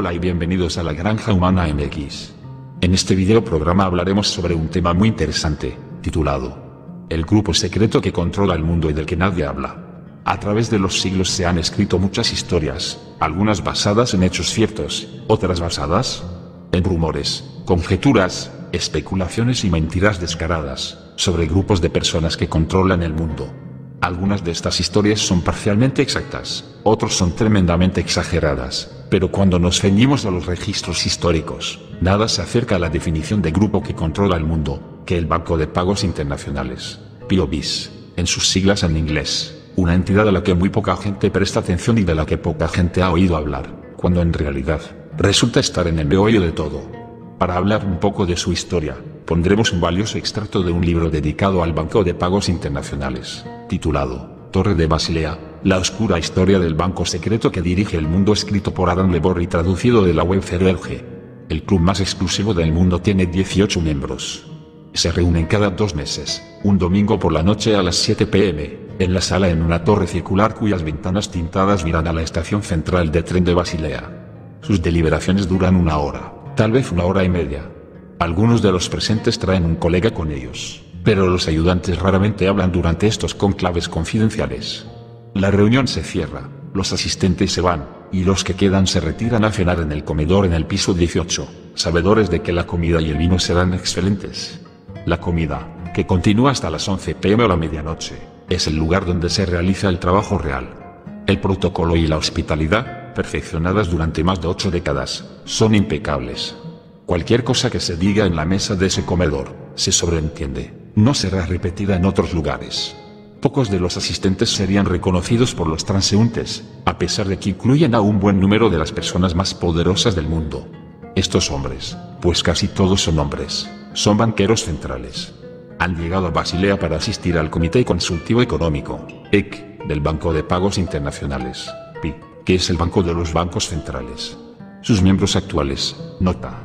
Hola y bienvenidos a La Granja Humana MX. En este video programa hablaremos sobre un tema muy interesante, titulado El grupo secreto que controla el mundo y del que nadie habla. A través de los siglos se han escrito muchas historias, algunas basadas en hechos ciertos, otras basadas en rumores, conjeturas, especulaciones y mentiras descaradas, sobre grupos de personas que controlan el mundo. Algunas de estas historias son parcialmente exactas, otras son tremendamente exageradas, pero cuando nos ceñimos a los registros históricos, nada se acerca a la definición de grupo que controla el mundo, que el Banco de Pagos Internacionales, BOIs, en sus siglas en inglés, una entidad a la que muy poca gente presta atención y de la que poca gente ha oído hablar, cuando en realidad, resulta estar en el meollo de todo. Para hablar un poco de su historia, pondremos un valioso extracto de un libro dedicado al Banco de Pagos Internacionales, titulado Torre de Basilea, la oscura historia del banco secreto que dirige el mundo, escrito por Adam Lebor y traducido de la web Feroelge. El club más exclusivo del mundo tiene 18 miembros. Se reúnen cada 2 meses, un domingo por la noche a las 7 p.m, en la sala en una torre circular cuyas ventanas tintadas miran a la estación central de tren de Basilea. Sus deliberaciones duran 1 hora. Tal vez 1 hora y media. Algunos de los presentes traen un colega con ellos, pero los ayudantes raramente hablan durante estos conclaves confidenciales. La reunión se cierra, los asistentes se van, y los que quedan se retiran a cenar en el comedor en el piso 18, sabedores de que la comida y el vino serán excelentes. La comida, que continúa hasta las 11 p.m. o la medianoche, es el lugar donde se realiza el trabajo real. El protocolo y la hospitalidad, perfeccionadas durante más de 8 décadas, son impecables. Cualquier cosa que se diga en la mesa de ese comedor, se sobreentiende, no será repetida en otros lugares. Pocos de los asistentes serían reconocidos por los transeúntes, a pesar de que incluyen a un buen número de las personas más poderosas del mundo. Estos hombres, pues casi todos son hombres, son banqueros centrales. Han llegado a Basilea para asistir al Comité Consultivo Económico, EC, del Banco de Pagos Internacionales, BI, que es el banco de los bancos centrales. Sus miembros actuales, nota.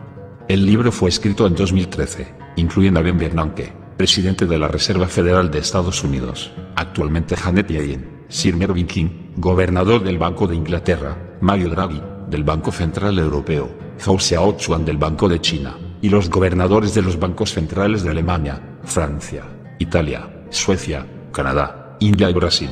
El libro fue escrito en 2013, incluyen a Ben Bernanke, presidente de la Reserva Federal de Estados Unidos, actualmente Janet Yellen, Sir Mervyn King, gobernador del Banco de Inglaterra, Mario Draghi, del Banco Central Europeo, Zhou Xiaochuan del Banco de China, y los gobernadores de los bancos centrales de Alemania, Francia, Italia, Suecia, Canadá, India y Brasil.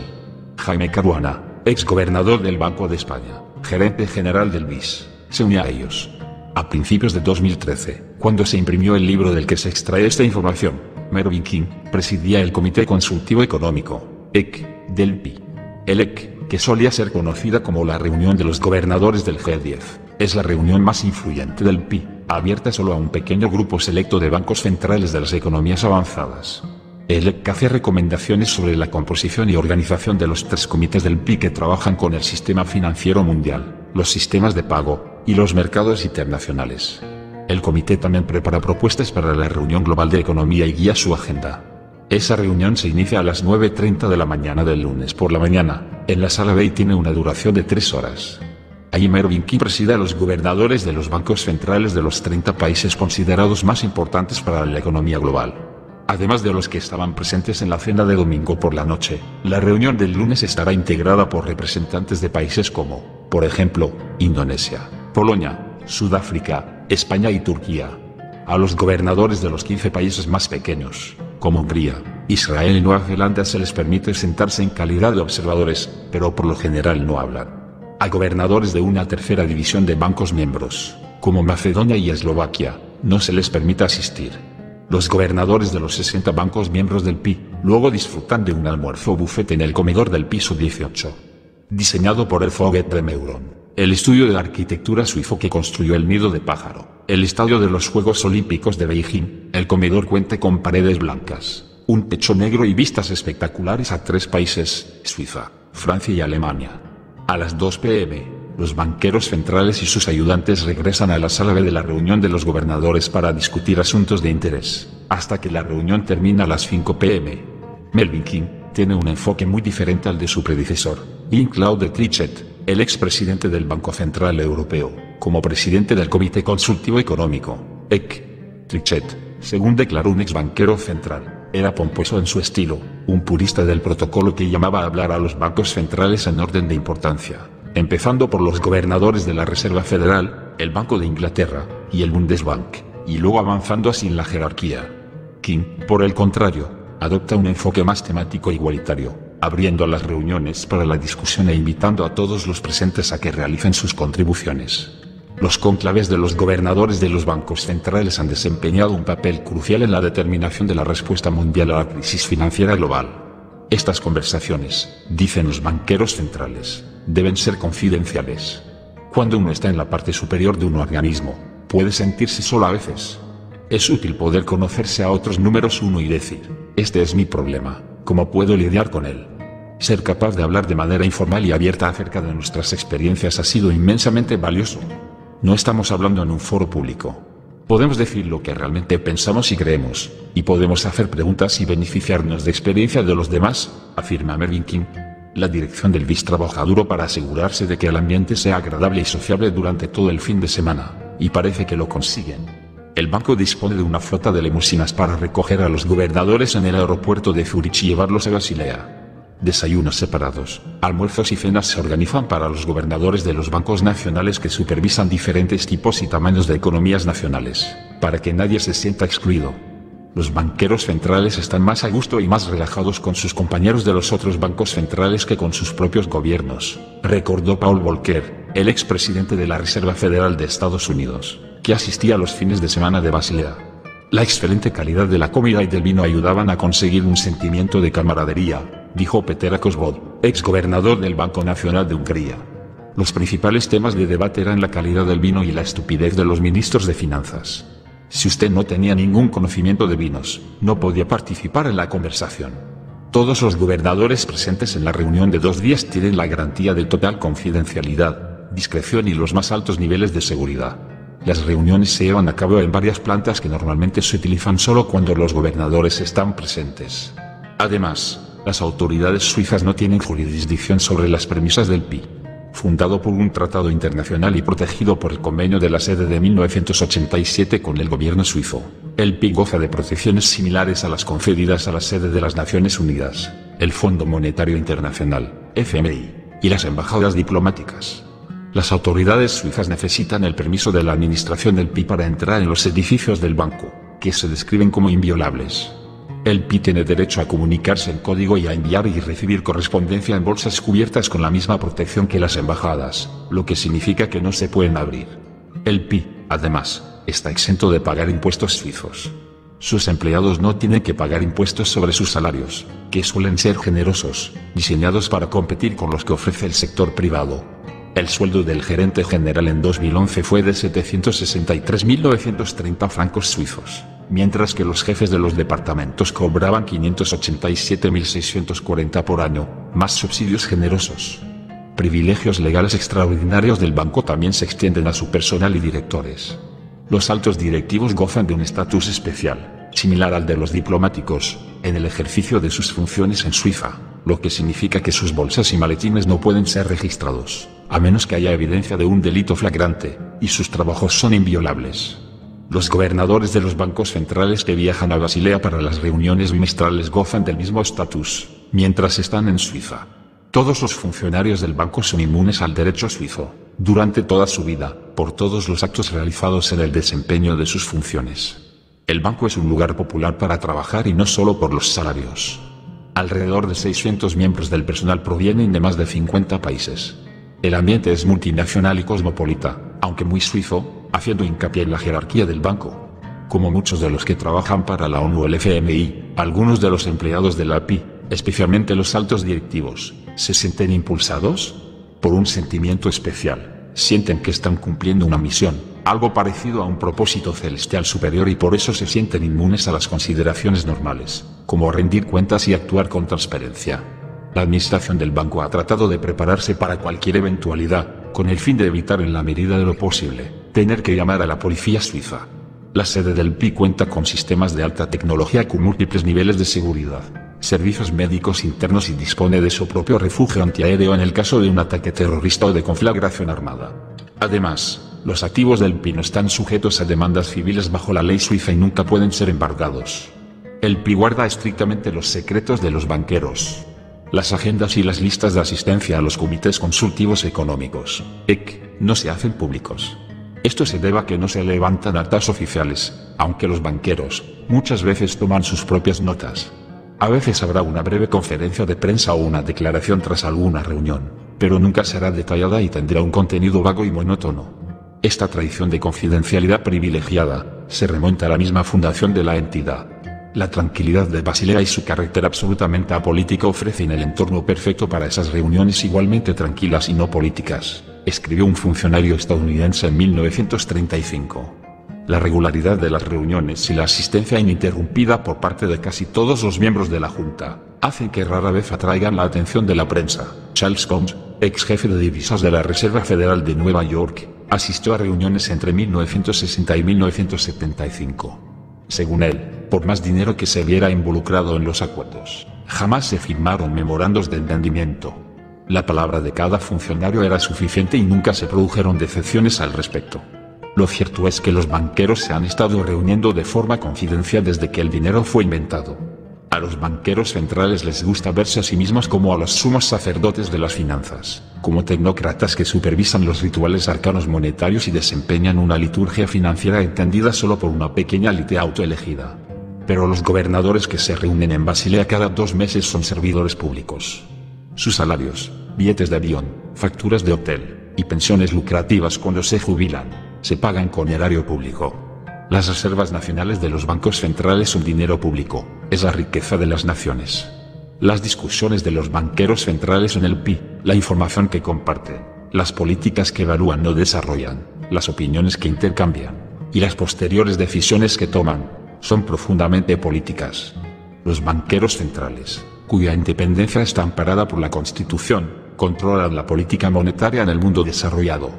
Jaime Caruana, ex gobernador del Banco de España, gerente general del BIS, se unió a ellos. A principios de 2013, cuando se imprimió el libro del que se extrae esta información, Mervyn King presidía el Comité Consultivo Económico, EC, del BI. El EC, que solía ser conocida como la reunión de los gobernadores del G10, es la reunión más influyente del BI, abierta solo a un pequeño grupo selecto de bancos centrales de las economías avanzadas. El EC hace recomendaciones sobre la composición y organización de los 3 comités del BI que trabajan con el sistema financiero mundial, los sistemas de pago, y los mercados internacionales. El comité también prepara propuestas para la reunión global de economía y guía su agenda. Esa reunión se inicia a las 9:30 de la mañana del lunes por la mañana, en la sala B, y tiene una duración de 3 horas. Ahí Mervyn King preside a los gobernadores de los bancos centrales de los 30 países considerados más importantes para la economía global. Además de los que estaban presentes en la cena de domingo por la noche, la reunión del lunes estará integrada por representantes de países como, por ejemplo, Indonesia, Polonia, Sudáfrica, España y Turquía. A los gobernadores de los 15 países más pequeños, como Hungría, Israel y Nueva Zelanda, se les permite sentarse en calidad de observadores, pero por lo general no hablan. A gobernadores de una tercera división de bancos miembros, como Macedonia y Eslovaquia, no se les permite asistir. Los gobernadores de los 60 bancos miembros del BI, luego disfrutan de un almuerzo buffet en el comedor del piso 18. Diseñado por el Foguet de Meuron, el estudio de arquitectura suizo que construyó el nido de pájaro, el estadio de los Juegos Olímpicos de Beijing, el comedor cuenta con paredes blancas, un techo negro y vistas espectaculares a 3 países, Suiza, Francia y Alemania. A las 2 p.m., los banqueros centrales y sus ayudantes regresan a la sala B de la reunión de los gobernadores para discutir asuntos de interés, hasta que la reunión termina a las 5 p.m. Mervyn King tiene un enfoque muy diferente al de su predecesor, Jean-Claude Trichet, el expresidente del Banco Central Europeo, como presidente del Comité Consultivo Económico, EC. Trichet, según declaró un exbanquero central, era pomposo en su estilo, un purista del protocolo que llamaba a hablar a los bancos centrales en orden de importancia, empezando por los gobernadores de la Reserva Federal, el Banco de Inglaterra y el Bundesbank, y luego avanzando así en la jerarquía. King, por el contrario, adopta un enfoque más temático e igualitario, abriendo las reuniones para la discusión e invitando a todos los presentes a que realicen sus contribuciones. Los cónclaves de los gobernadores de los bancos centrales han desempeñado un papel crucial en la determinación de la respuesta mundial a la crisis financiera global. Estas conversaciones, dicen los banqueros centrales, deben ser confidenciales. Cuando uno está en la parte superior de un organismo, puede sentirse solo a veces. Es útil poder conocerse a otros números uno y decir, este es mi problema, ¿cómo puedo lidiar con él? Ser capaz de hablar de manera informal y abierta acerca de nuestras experiencias ha sido inmensamente valioso. No estamos hablando en un foro público. Podemos decir lo que realmente pensamos y creemos, y podemos hacer preguntas y beneficiarnos de experiencia de los demás, afirma Mervyn King. La dirección del BIS trabaja duro para asegurarse de que el ambiente sea agradable y sociable durante todo el fin de semana, y parece que lo consiguen. El banco dispone de una flota de limusinas para recoger a los gobernadores en el aeropuerto de Zúrich y llevarlos a Basilea. Desayunos separados, almuerzos y cenas se organizan para los gobernadores de los bancos nacionales que supervisan diferentes tipos y tamaños de economías nacionales, para que nadie se sienta excluido. Los banqueros centrales están más a gusto y más relajados con sus compañeros de los otros bancos centrales que con sus propios gobiernos, recordó Paul Volcker, el expresidente de la Reserva Federal de Estados Unidos, que asistía a los fines de semana de Basilea. La excelente calidad de la comida y del vino ayudaban a conseguir un sentimiento de camaradería, dijo Petra Kosvod, ex gobernador del Banco Nacional de Hungría. Los principales temas de debate eran la calidad del vino y la estupidez de los ministros de finanzas. Si usted no tenía ningún conocimiento de vinos, no podía participar en la conversación. Todos los gobernadores presentes en la reunión de 2 días tienen la garantía de total confidencialidad, discreción y los más altos niveles de seguridad. Las reuniones se llevan a cabo en varias plantas que normalmente se utilizan solo cuando los gobernadores están presentes. Además, las autoridades suizas no tienen jurisdicción sobre las premisas del PI, fundado por un tratado internacional y protegido por el convenio de la sede de 1987 con el gobierno suizo. El PI goza de protecciones similares a las conferidas a la sede de las Naciones Unidas, el Fondo Monetario Internacional, FMI, y las embajadas diplomáticas. Las autoridades suizas necesitan el permiso de la administración del PI para entrar en los edificios del banco, que se describen como inviolables. El PI tiene derecho a comunicarse en código y a enviar y recibir correspondencia en bolsas cubiertas con la misma protección que las embajadas, lo que significa que no se pueden abrir. El PI, además, está exento de pagar impuestos suizos. Sus empleados no tienen que pagar impuestos sobre sus salarios, que suelen ser generosos, diseñados para competir con los que ofrece el sector privado. El sueldo del gerente general en 2011 fue de 763.930 francos suizos, mientras que los jefes de los departamentos cobraban 587.640 por año, más subsidios generosos. Privilegios legales extraordinarios del banco también se extienden a su personal y directores. Los altos directivos gozan de un estatus especial, similar al de los diplomáticos, en el ejercicio de sus funciones en Suiza, lo que significa que sus bolsas y maletines no pueden ser registrados, a menos que haya evidencia de un delito flagrante, y sus trabajos son inviolables. Los gobernadores de los bancos centrales que viajan a Basilea para las reuniones bimestrales gozan del mismo estatus, mientras están en Suiza. Todos los funcionarios del banco son inmunes al derecho suizo, durante toda su vida, por todos los actos realizados en el desempeño de sus funciones. El banco es un lugar popular para trabajar y no solo por los salarios. Alrededor de 600 miembros del personal provienen de más de 50 países. El ambiente es multinacional y cosmopolita, aunque muy suizo, haciendo hincapié en la jerarquía del banco. Como muchos de los que trabajan para la ONU o el FMI, algunos de los empleados de la PI, especialmente los altos directivos, se sienten impulsados por un sentimiento especial. Sienten que están cumpliendo una misión, algo parecido a un propósito celestial superior y por eso se sienten inmunes a las consideraciones normales, como rendir cuentas y actuar con transparencia. La administración del banco ha tratado de prepararse para cualquier eventualidad, con el fin de evitar en la medida de lo posible tener que llamar a la policía suiza. La sede del PI cuenta con sistemas de alta tecnología con múltiples niveles de seguridad, servicios médicos internos y dispone de su propio refugio antiaéreo en el caso de un ataque terrorista o de conflagración armada. Además, los activos del PI no están sujetos a demandas civiles bajo la ley suiza y nunca pueden ser embargados. El PI guarda estrictamente los secretos de los banqueros, las agendas y las listas de asistencia a los comités consultivos económicos, EC, no se hacen públicos. Esto se debe a que no se levantan actas oficiales, aunque los banqueros muchas veces toman sus propias notas. A veces habrá una breve conferencia de prensa o una declaración tras alguna reunión, pero nunca será detallada y tendrá un contenido vago y monótono. Esta tradición de confidencialidad privilegiada se remonta a la misma fundación de la entidad. La tranquilidad de Basilea y su carácter absolutamente apolítico ofrecen el entorno perfecto para esas reuniones igualmente tranquilas y no políticas, escribió un funcionario estadounidense en 1935. La regularidad de las reuniones y la asistencia ininterrumpida por parte de casi todos los miembros de la Junta hacen que rara vez atraigan la atención de la prensa. Charles Combs, ex jefe de divisas de la Reserva Federal de Nueva York, asistió a reuniones entre 1960 y 1975. Según él, por más dinero que se viera involucrado en los acuerdos, jamás se firmaron memorandos de entendimiento. La palabra de cada funcionario era suficiente y nunca se produjeron decepciones al respecto. Lo cierto es que los banqueros se han estado reuniendo de forma confidencial desde que el dinero fue inventado. A los banqueros centrales les gusta verse a sí mismos como a los sumos sacerdotes de las finanzas, como tecnócratas que supervisan los rituales arcanos monetarios y desempeñan una liturgia financiera entendida solo por una pequeña élite autoelegida. Pero los gobernadores que se reúnen en Basilea cada 2 meses son servidores públicos. Sus salarios, billetes de avión, facturas de hotel y pensiones lucrativas cuando se jubilan, se pagan con erario público. Las reservas nacionales de los bancos centrales son dinero público, es la riqueza de las naciones. Las discusiones de los banqueros centrales son el PIB, la información que comparten, las políticas que evalúan o desarrollan, las opiniones que intercambian y las posteriores decisiones que toman son profundamente políticas. Los banqueros centrales, cuya independencia está amparada por la Constitución, controlan la política monetaria en el mundo desarrollado.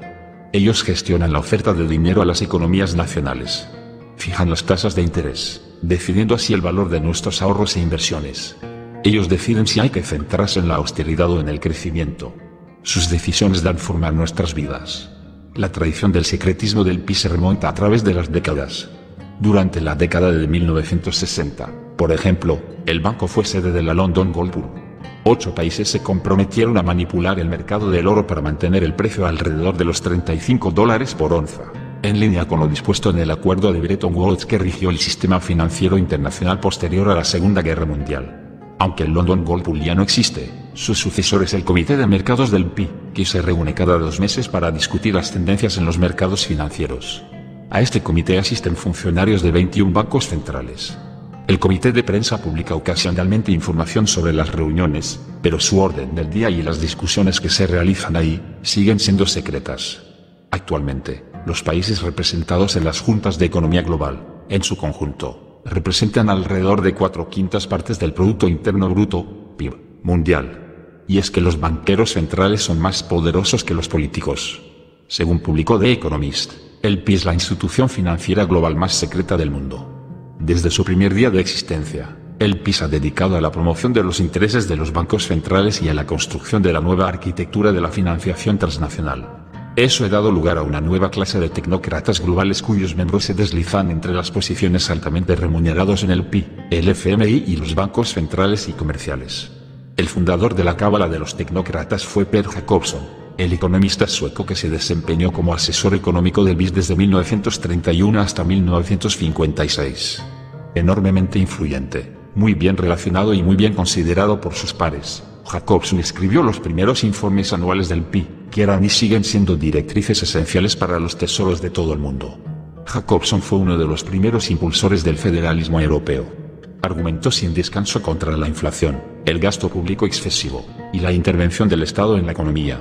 Ellos gestionan la oferta de dinero a las economías nacionales. Fijan las tasas de interés, decidiendo así el valor de nuestros ahorros e inversiones. Ellos deciden si hay que centrarse en la austeridad o en el crecimiento. Sus decisiones dan forma a nuestras vidas. La tradición del secretismo del PIB se remonta a través de las décadas. Durante la década de 1960, por ejemplo, el banco fue sede de la London Gold Boom. 8 países se comprometieron a manipular el mercado del oro para mantener el precio alrededor de los $35 por onza, en línea con lo dispuesto en el acuerdo de Bretton Woods que rigió el sistema financiero internacional posterior a la Segunda Guerra Mundial. Aunque el London Gold Boom ya no existe, su sucesor es el Comité de Mercados del BI, que se reúne cada 2 meses para discutir las tendencias en los mercados financieros. A este comité asisten funcionarios de 21 bancos centrales. El comité de prensa publica ocasionalmente información sobre las reuniones, pero su orden del día y las discusiones que se realizan ahí siguen siendo secretas. Actualmente, los países representados en las juntas de economía global, en su conjunto, representan alrededor de 4/5 partes del Producto Interno Bruto, PIB, mundial. Y es que los banqueros centrales son más poderosos que los políticos. Según publicó The Economist, el PIB es la institución financiera global más secreta del mundo. Desde su primer día de existencia, el PIB se ha dedicado a la promoción de los intereses de los bancos centrales y a la construcción de la nueva arquitectura de la financiación transnacional. Eso ha dado lugar a una nueva clase de tecnócratas globales cuyos miembros se deslizan entre las posiciones altamente remunerados en el PIB, el FMI y los bancos centrales y comerciales. El fundador de la cábala de los tecnócratas fue Per Jacobsson, el economista sueco que se desempeñó como asesor económico del BIS desde 1931 hasta 1956. Enormemente influyente, muy bien relacionado y muy bien considerado por sus pares, Jacobsson escribió los primeros informes anuales del PIB, que eran y siguen siendo directrices esenciales para los tesoros de todo el mundo. Jacobsson fue uno de los primeros impulsores del federalismo europeo. Argumentó sin descanso contra la inflación, el gasto público excesivo, y la intervención del Estado en la economía.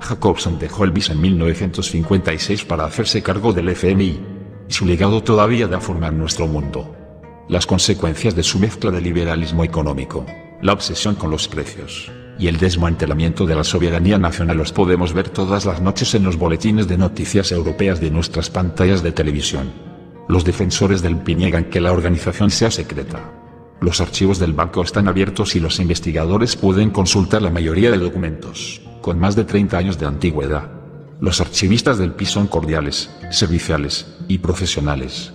Jacobsson dejó el BIS en 1956 para hacerse cargo del FMI, y su legado todavía da forma a nuestro mundo. Las consecuencias de su mezcla de liberalismo económico, la obsesión con los precios, y el desmantelamiento de la soberanía nacional los podemos ver todas las noches en los boletines de noticias europeas de nuestras pantallas de televisión. Los defensores del PIB niegan que la organización sea secreta. Los archivos del banco están abiertos y los investigadores pueden consultar la mayoría de documentos, con más de 30 años de antigüedad. Los archivistas del PIB son cordiales, serviciales y profesionales.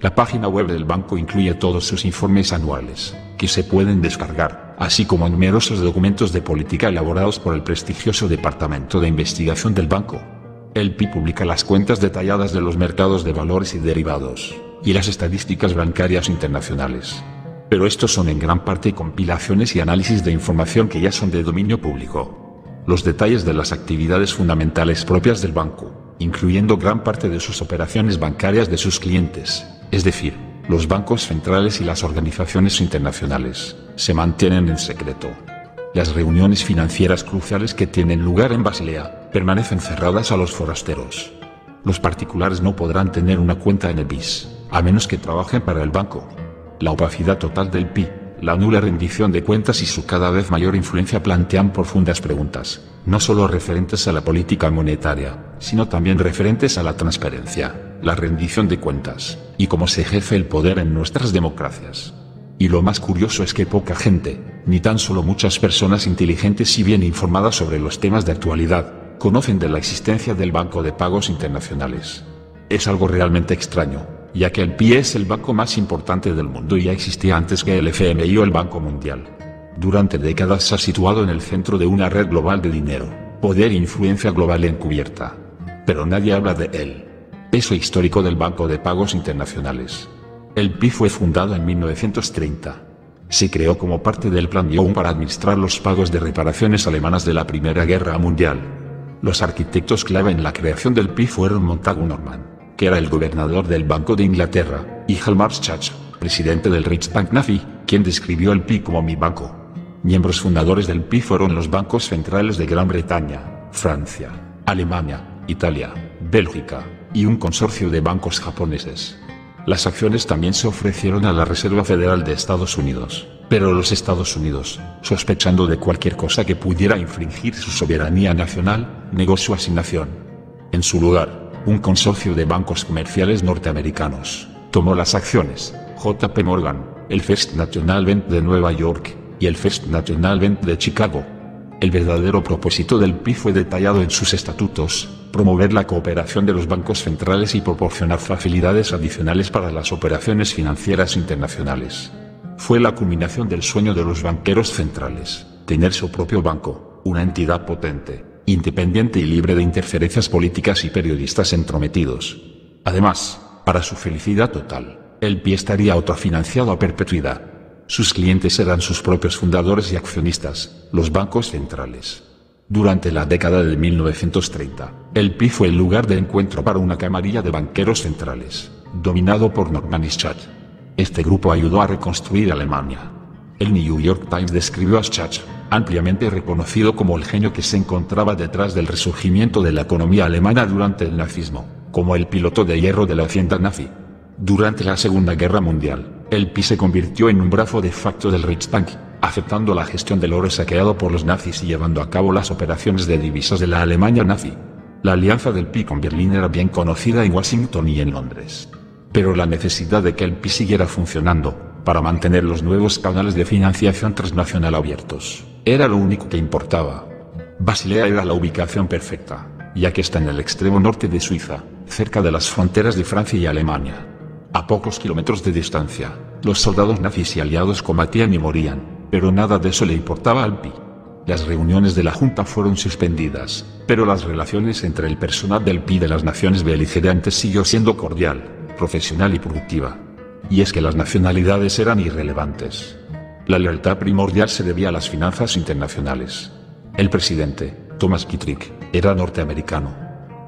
La página web del banco incluye todos sus informes anuales, que se pueden descargar, así como numerosos documentos de política elaborados por el prestigioso Departamento de Investigación del banco. El PI publica las cuentas detalladas de los mercados de valores y derivados, y las estadísticas bancarias internacionales. Pero estos son en gran parte compilaciones y análisis de información que ya son de dominio público. Los detalles de las actividades fundamentales propias del banco, incluyendo gran parte de sus operaciones bancarias de sus clientes, es decir, los bancos centrales y las organizaciones internacionales, se mantienen en secreto. Las reuniones financieras cruciales que tienen lugar en Basilea permanecen cerradas a los forasteros. Los particulares no podrán tener una cuenta en el BIS, a menos que trabajen para el banco. La opacidad total del PI, la nula rendición de cuentas y su cada vez mayor influencia plantean profundas preguntas, no solo referentes a la política monetaria, sino también referentes a la transparencia, la rendición de cuentas, y cómo se ejerce el poder en nuestras democracias. Y lo más curioso es que poca gente, ni tan solo muchas personas inteligentes y bien informadas sobre los temas de actualidad, conocen de la existencia del Banco de Pagos Internacionales. Es algo realmente extraño, ya que el PI es el banco más importante del mundo y ya existía antes que el FMI o el Banco Mundial. Durante décadas se ha situado en el centro de una red global de dinero, poder e influencia global encubierta. Pero nadie habla de él. Eso histórico del Banco de Pagos Internacionales. El PI fue fundado en 1930. Se creó como parte del Plan Young para administrar los pagos de reparaciones alemanas de la Primera Guerra Mundial. Los arquitectos clave en la creación del PI fueron Montagu Norman, que era el gobernador del Banco de Inglaterra, y Hjalmar Schacht, presidente del Reichsbank nazi, quien describió el PI como mi banco. Miembros fundadores del PI fueron los bancos centrales de Gran Bretaña, Francia, Alemania, Italia, Bélgica, y un consorcio de bancos japoneses. Las acciones también se ofrecieron a la Reserva Federal de Estados Unidos, pero los Estados Unidos, sospechando de cualquier cosa que pudiera infringir su soberanía nacional, negó su asignación. En su lugar, un consorcio de bancos comerciales norteamericanos tomó las acciones, JP Morgan, el First National Bank de Nueva York y el First National Bank de Chicago. El verdadero propósito del PI fue detallado en sus estatutos: promover la cooperación de los bancos centrales y proporcionar facilidades adicionales para las operaciones financieras internacionales. Fue la culminación del sueño de los banqueros centrales: tener su propio banco, una entidad potente, independiente y libre de interferencias políticas y periodistas entrometidos. Además, para su felicidad total, el PI estaría autofinanciado a perpetuidad. Sus clientes eran sus propios fundadores y accionistas, los bancos centrales. Durante la década de 1930, el PI fue el lugar de encuentro para una camarilla de banqueros centrales, dominado por Norman y Schacht. Este grupo ayudó a reconstruir Alemania. El New York Times describió a Schacht, ampliamente reconocido como el genio que se encontraba detrás del resurgimiento de la economía alemana durante el nazismo, como el piloto de hierro de la hacienda nazi. Durante la Segunda Guerra Mundial, el PI se convirtió en un brazo de facto del Reichsbank, aceptando la gestión del oro saqueado por los nazis y llevando a cabo las operaciones de divisas de la Alemania nazi. La alianza del PI con Berlín era bien conocida en Washington y en Londres. Pero la necesidad de que el PI siguiera funcionando, para mantener los nuevos canales de financiación transnacional abiertos, era lo único que importaba. Basilea era la ubicación perfecta, ya que está en el extremo norte de Suiza, cerca de las fronteras de Francia y Alemania. A pocos kilómetros de distancia, los soldados nazis y aliados combatían y morían, pero nada de eso le importaba al PI. Las reuniones de la Junta fueron suspendidas, pero las relaciones entre el personal del PI de las naciones beligerantes siguió siendo cordial, profesional y productiva. Y es que las nacionalidades eran irrelevantes. La lealtad primordial se debía a las finanzas internacionales. El presidente, Thomas Kittrick, era norteamericano.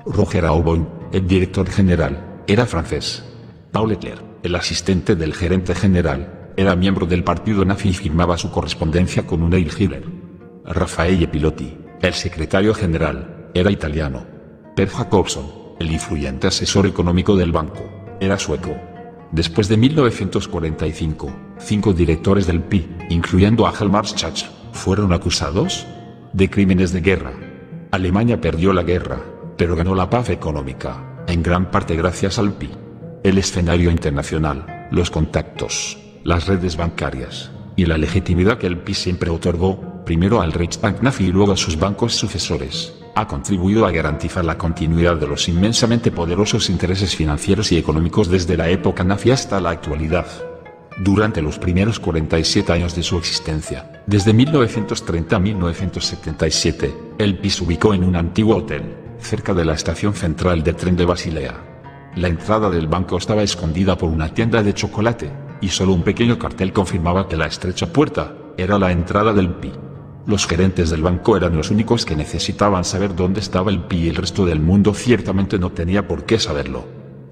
Roger Auboin, el director general, era francés. Paul Ettler, el asistente del gerente general, era miembro del partido nazi y firmaba su correspondencia con un Heil Hitler. Raffaele Pilotti, el secretario general, era italiano. Per Jacobsson, el influyente asesor económico del banco, era sueco. Después de 1945, 5 directores del PI, incluyendo a Hjalmar Schacht, fueron acusados de crímenes de guerra. Alemania perdió la guerra, pero ganó la paz económica, en gran parte gracias al PI. El escenario internacional, los contactos, las redes bancarias, y la legitimidad que el PI siempre otorgó, primero al Reichsbank nazi y luego a sus bancos sucesores, ha contribuido a garantizar la continuidad de los inmensamente poderosos intereses financieros y económicos desde la época nazi hasta la actualidad. Durante los primeros 47 años de su existencia, desde 1930 a 1977, el PI se ubicó en un antiguo hotel, cerca de la estación central de tren de Basilea. La entrada del banco estaba escondida por una tienda de chocolate, y solo un pequeño cartel confirmaba que la estrecha puerta era la entrada del PI. Los gerentes del banco eran los únicos que necesitaban saber dónde estaba el PI y el resto del mundo ciertamente no tenía por qué saberlo.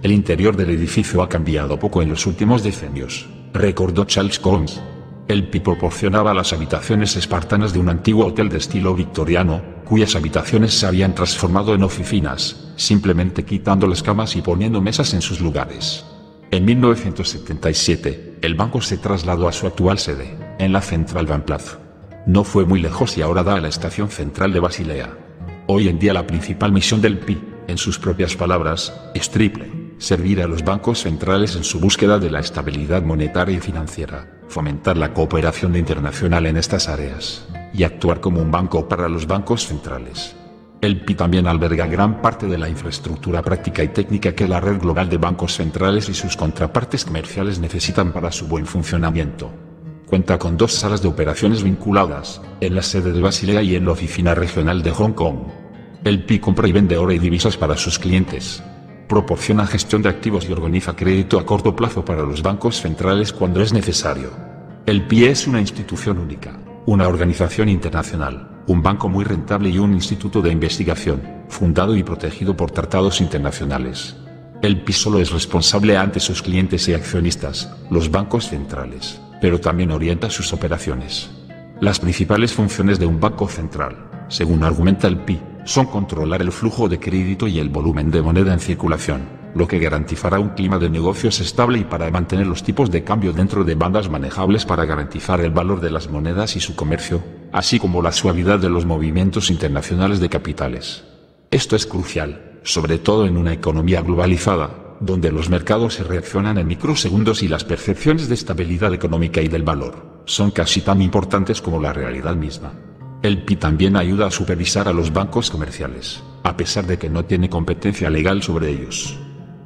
El interior del edificio ha cambiado poco en los últimos decenios, recordó Charles Combs. El PI proporcionaba las habitaciones espartanas de un antiguo hotel de estilo victoriano, cuyas habitaciones se habían transformado en oficinas, simplemente quitando las camas y poniendo mesas en sus lugares. En 1977, el banco se trasladó a su actual sede, en la Centralbahnplatz. No fue muy lejos y ahora da a la estación central de Basilea. Hoy en día la principal misión del PI, en sus propias palabras, es triple: servir a los bancos centrales en su búsqueda de la estabilidad monetaria y financiera, fomentar la cooperación internacional en estas áreas, y actuar como un banco para los bancos centrales. El PI también alberga gran parte de la infraestructura práctica y técnica que la red global de bancos centrales y sus contrapartes comerciales necesitan para su buen funcionamiento. Cuenta con dos salas de operaciones vinculadas, en la sede de Basilea y en la oficina regional de Hong Kong. El PI compra y vende oro y divisas para sus clientes. Proporciona gestión de activos y organiza crédito a corto plazo para los bancos centrales cuando es necesario. El PI es una institución única, una organización internacional, un banco muy rentable y un instituto de investigación, fundado y protegido por tratados internacionales. El PI solo es responsable ante sus clientes y accionistas, los bancos centrales, pero también orienta sus operaciones. Las principales funciones de un banco central, según argumenta el PI, son controlar el flujo de crédito y el volumen de moneda en circulación, lo que garantizará un clima de negocios estable y para mantener los tipos de cambio dentro de bandas manejables para garantizar el valor de las monedas y su comercio, así como la suavidad de los movimientos internacionales de capitales. Esto es crucial, sobre todo en una economía globalizada, donde los mercados se reaccionan en microsegundos y las percepciones de estabilidad económica y del valor son casi tan importantes como la realidad misma. El PI también ayuda a supervisar a los bancos comerciales, a pesar de que no tiene competencia legal sobre ellos.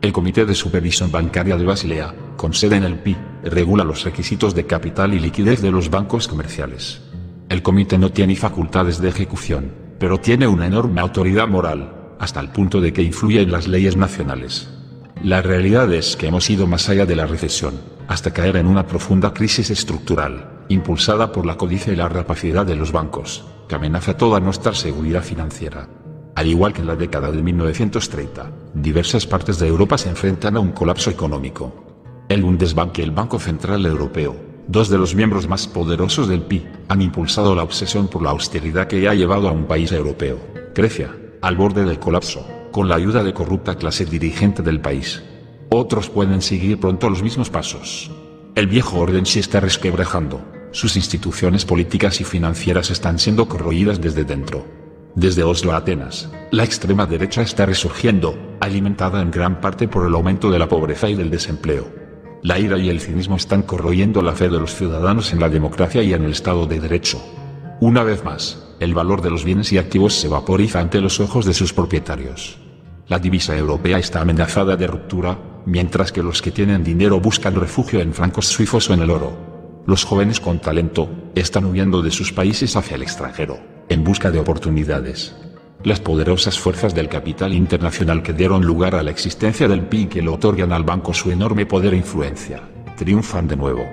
El Comité de Supervisión Bancaria de Basilea, con sede en el PI, regula los requisitos de capital y liquidez de los bancos comerciales. El comité no tiene facultades de ejecución, pero tiene una enorme autoridad moral, hasta el punto de que influye en las leyes nacionales. La realidad es que hemos ido más allá de la recesión, hasta caer en una profunda crisis estructural, impulsada por la codicia y la rapacidad de los bancos, que amenaza toda nuestra seguridad financiera. Al igual que en la década de 1930, diversas partes de Europa se enfrentan a un colapso económico. El Bundesbank y el Banco Central Europeo, dos de los miembros más poderosos del PI, han impulsado la obsesión por la austeridad que ha llevado a un país europeo, Grecia, al borde del colapso, con la ayuda de corrupta clase dirigente del país. Otros pueden seguir pronto los mismos pasos. El viejo orden se está resquebrajando. Sus instituciones políticas y financieras están siendo corroídas desde dentro. Desde Oslo a Atenas, la extrema derecha está resurgiendo, alimentada en gran parte por el aumento de la pobreza y del desempleo. La ira y el cinismo están corroyendo la fe de los ciudadanos en la democracia y en el Estado de Derecho. Una vez más, el valor de los bienes y activos se vaporiza ante los ojos de sus propietarios. La divisa europea está amenazada de ruptura, mientras que los que tienen dinero buscan refugio en francos suizos o en el oro. Los jóvenes con talento están huyendo de sus países hacia el extranjero, en busca de oportunidades. Las poderosas fuerzas del capital internacional que dieron lugar a la existencia del PI y que le otorgan al banco su enorme poder e influencia, triunfan de nuevo.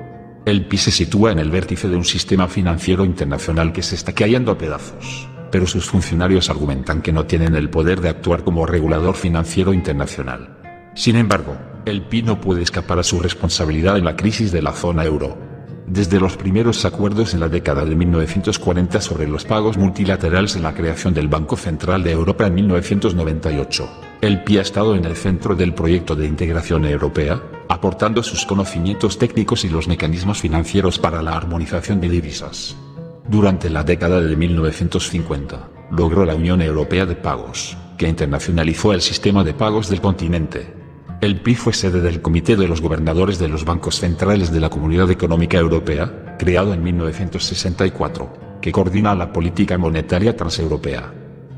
El PI se sitúa en el vértice de un sistema financiero internacional que se está cayendo a pedazos, pero sus funcionarios argumentan que no tienen el poder de actuar como regulador financiero internacional. Sin embargo, el PI no puede escapar a su responsabilidad en la crisis de la zona euro. Desde los primeros acuerdos en la década de 1940 sobre los pagos multilaterales en la creación del Banco Central de Europa en 1998, el PI ha estado en el centro del proyecto de integración europea, aportando sus conocimientos técnicos y los mecanismos financieros para la armonización de divisas. Durante la década de 1950, logró la Unión Europea de Pagos, que internacionalizó el sistema de pagos del continente. El PI fue sede del Comité de los Gobernadores de los Bancos Centrales de la Comunidad Económica Europea, creado en 1964, que coordina la política monetaria transeuropea.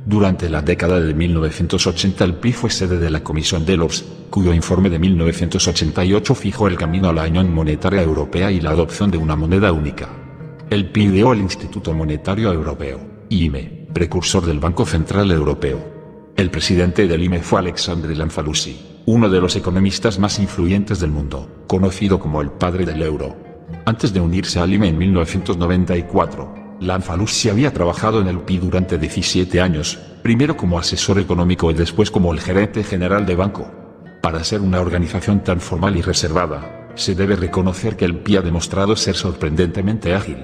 Durante la década de 1980 el PI fue sede de la Comisión de Lobs, cuyo informe de 1988 fijó el camino a la Unión Monetaria Europea y la adopción de una moneda única. El PI ideó el Instituto Monetario Europeo, IME, precursor del Banco Central Europeo. El presidente del IMF fue Alexandre Lamfalussy, uno de los economistas más influyentes del mundo, conocido como el padre del euro. Antes de unirse al IMF en 1994, Lamfalussy había trabajado en el BPI durante 17 años, primero como asesor económico y después como el gerente general de banco. Para ser una organización tan formal y reservada, se debe reconocer que el BPI ha demostrado ser sorprendentemente ágil.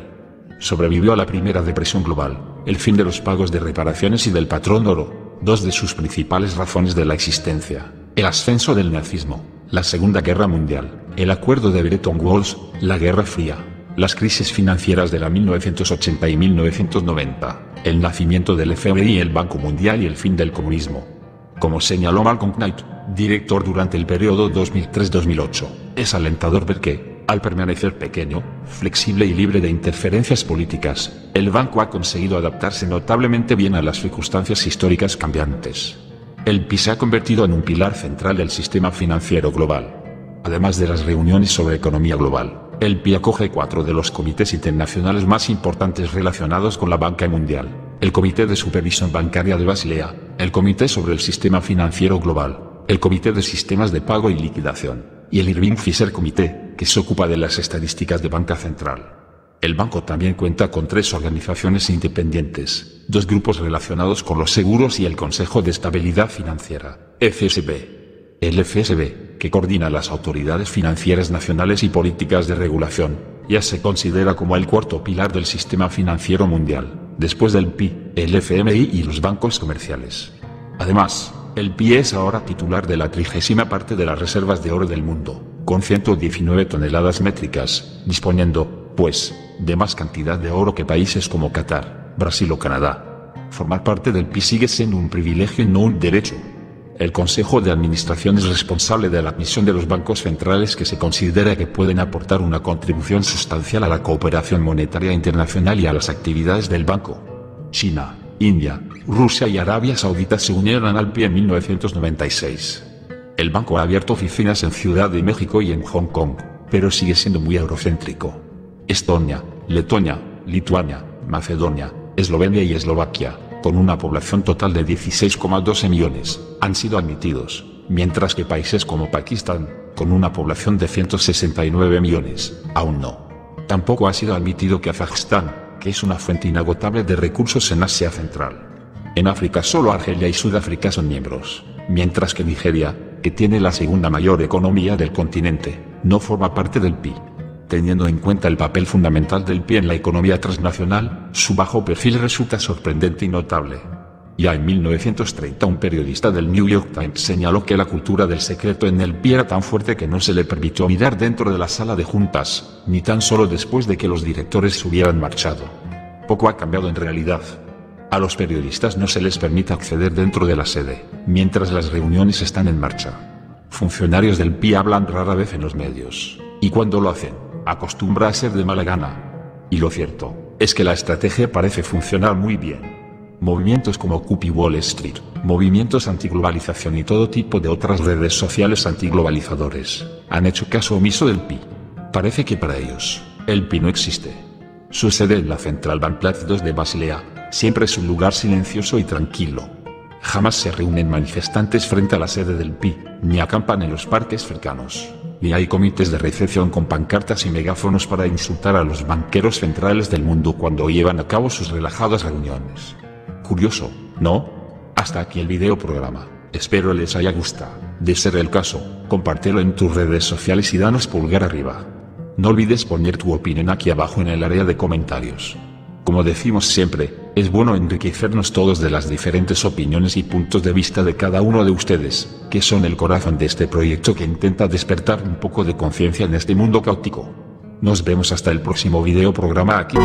Sobrevivió a la primera depresión global, el fin de los pagos de reparaciones y del patrón oro, dos de sus principales razones de la existencia, el ascenso del nazismo, la Segunda Guerra Mundial, el acuerdo de Bretton Woods, la Guerra Fría, las crisis financieras de la 1980 y 1990, el nacimiento del FBI y el Banco Mundial y el fin del comunismo. Como señaló Malcolm Knight, director durante el periodo 2003-2008, es alentador ver que, al permanecer pequeño, flexible y libre de interferencias políticas, el banco ha conseguido adaptarse notablemente bien a las circunstancias históricas cambiantes. El BPI se ha convertido en un pilar central del sistema financiero global. Además de las reuniones sobre economía global, el BPI acoge 4 de los comités internacionales más importantes relacionados con la banca mundial: el Comité de Supervisión Bancaria de Basilea, el Comité sobre el Sistema Financiero Global, el Comité de Sistemas de Pago y Liquidación, y el Irving Fisher Comité, que se ocupa de las estadísticas de banca central. El banco también cuenta con 3 organizaciones independientes, 2 grupos relacionados con los seguros y el Consejo de Estabilidad Financiera, FSB. El FSB, que coordina las autoridades financieras nacionales y políticas de regulación, ya se considera como el cuarto pilar del sistema financiero mundial, después del BPI, el FMI y los bancos comerciales. Además, el BPI es ahora titular de la 30ª parte de las reservas de oro del mundo, con 119 toneladas métricas, disponiendo, pues, de más cantidad de oro que países como Qatar, Brasil o Canadá. Formar parte del BPI sigue siendo un privilegio y no un derecho. El Consejo de Administración es responsable de la admisión de los bancos centrales que se considera que pueden aportar una contribución sustancial a la cooperación monetaria internacional y a las actividades del banco. China, India, Rusia y Arabia Saudita se unieron al BPI en 1996. El banco ha abierto oficinas en Ciudad de México y en Hong Kong, pero sigue siendo muy eurocéntrico. Estonia, Letonia, Lituania, Macedonia, Eslovenia y Eslovaquia, con una población total de 16,12 millones, han sido admitidos, mientras que países como Pakistán, con una población de 169 millones, aún no. Tampoco ha sido admitido Kazajstán, que es una fuente inagotable de recursos en Asia Central. En África solo Argelia y Sudáfrica son miembros, mientras que Nigeria, que tiene la segunda mayor economía del continente, no forma parte del BPI. Teniendo en cuenta el papel fundamental del BPI en la economía transnacional, su bajo perfil resulta sorprendente y notable. Ya en 1930 un periodista del New York Times señaló que la cultura del secreto en el BPI era tan fuerte que no se le permitió mirar dentro de la sala de juntas, ni tan solo después de que los directores se hubieran marchado. Poco ha cambiado en realidad. A los periodistas no se les permite acceder dentro de la sede, mientras las reuniones están en marcha. Funcionarios del BPI hablan rara vez en los medios, y cuando lo hacen, acostumbra a ser de mala gana. Y lo cierto es que la estrategia parece funcionar muy bien. Movimientos como Occupy Wall Street, movimientos antiglobalización y todo tipo de otras redes sociales antiglobalizadores han hecho caso omiso del BPI. Parece que para ellos, el BPI no existe. Su sede en la Central Bank Platz 2 de Basilea siempre es un lugar silencioso y tranquilo. Jamás se reúnen manifestantes frente a la sede del BPI, ni acampan en los parques cercanos, ni hay comités de recepción con pancartas y megáfonos para insultar a los banqueros centrales del mundo cuando llevan a cabo sus relajadas reuniones. Curioso, ¿no? Hasta aquí el video programa. Espero les haya gustado. De ser el caso, compártelo en tus redes sociales y danos pulgar arriba. No olvides poner tu opinión aquí abajo en el área de comentarios. Como decimos siempre, es bueno enriquecernos todos de las diferentes opiniones y puntos de vista de cada uno de ustedes, que son el corazón de este proyecto que intenta despertar un poco de conciencia en este mundo caótico. Nos vemos hasta el próximo video programa aquí.